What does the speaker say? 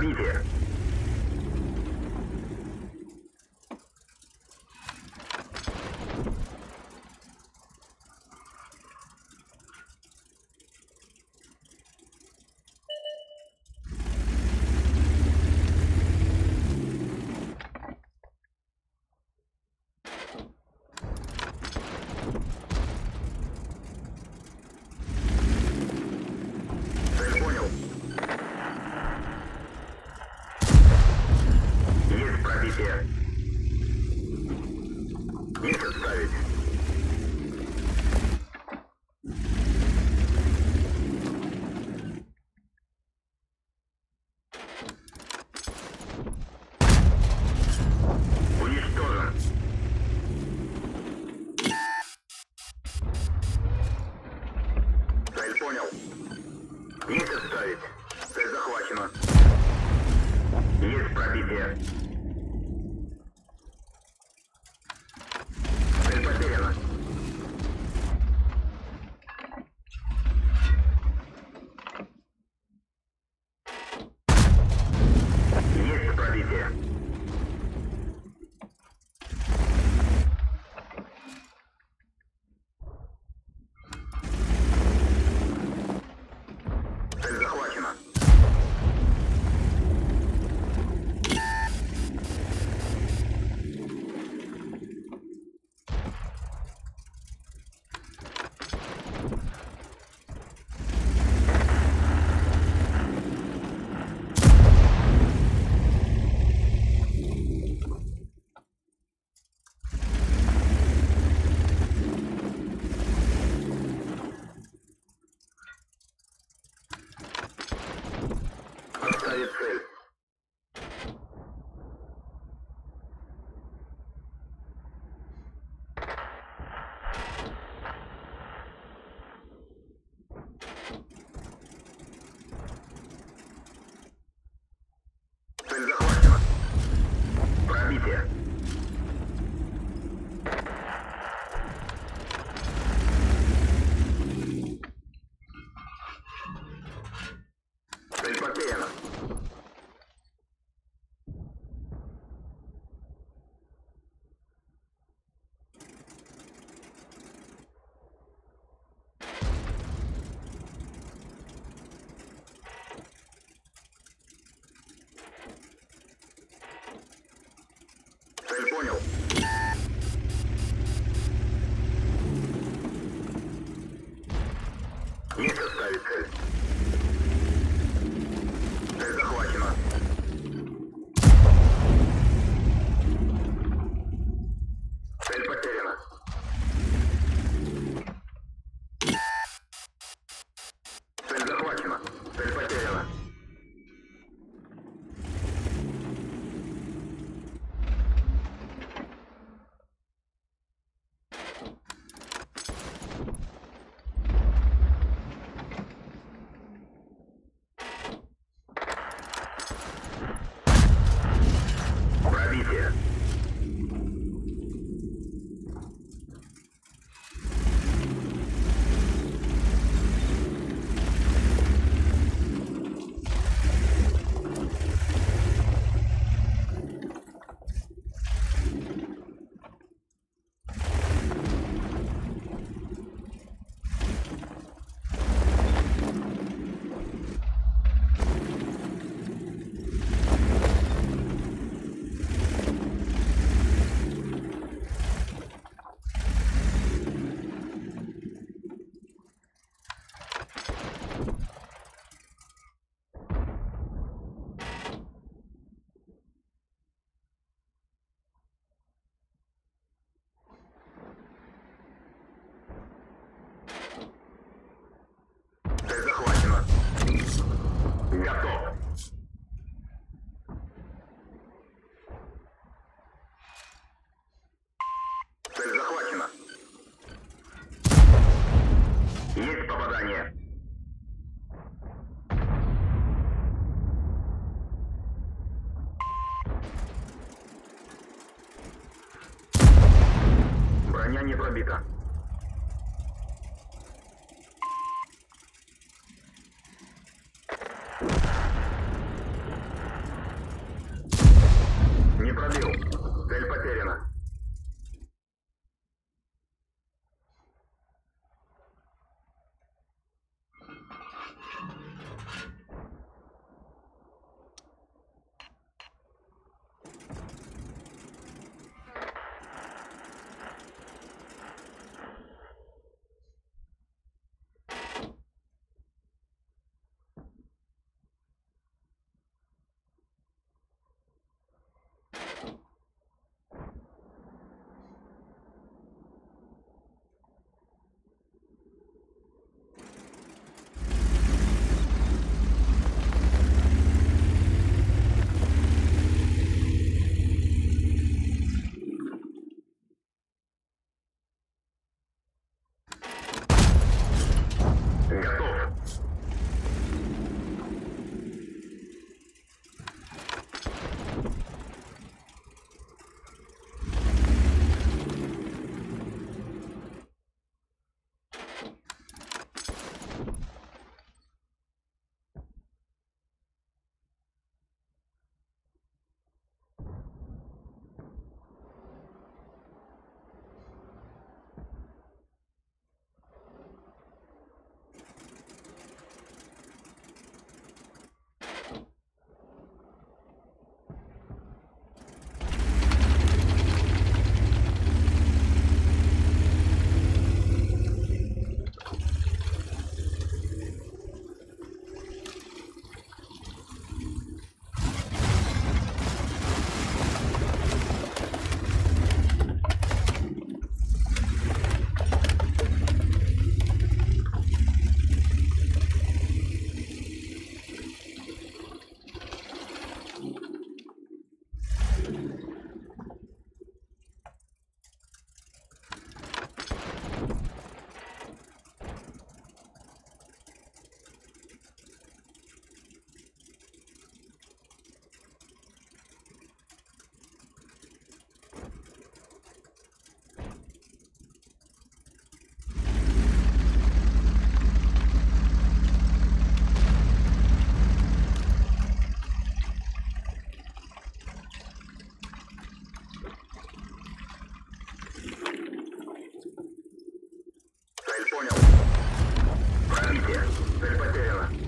лидер. Понял. Не составит цель. Цель захвачена. Цель потеряна. Цель захвачена. Цель потеряна. Броня не пробита. Понял. Ранки. Цель потеряна.